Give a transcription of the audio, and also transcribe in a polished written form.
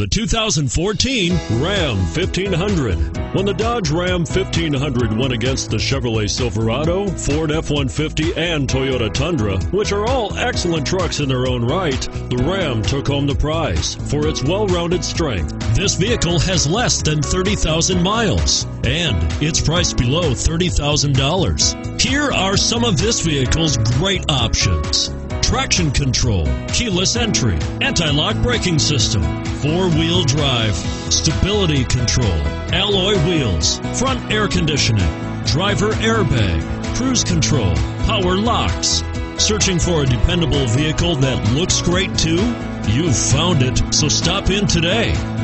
the 2014 Ram 1500. When the Dodge Ram 1500 went against the Chevrolet Silverado, Ford F-150, and Toyota Tundra, which are all excellent trucks in their own right, the Ram took home the prize for its well-rounded strength. This vehicle has less than 30,000 miles, and it's priced below $30,000. Here are some of this vehicle's great options: traction control, keyless entry, anti-lock braking system, four-wheel drive, stability control, alloy wheels, front air conditioning, driver airbag, cruise control, power locks. Searching for a dependable vehicle that looks great too? You've found it, so stop in today.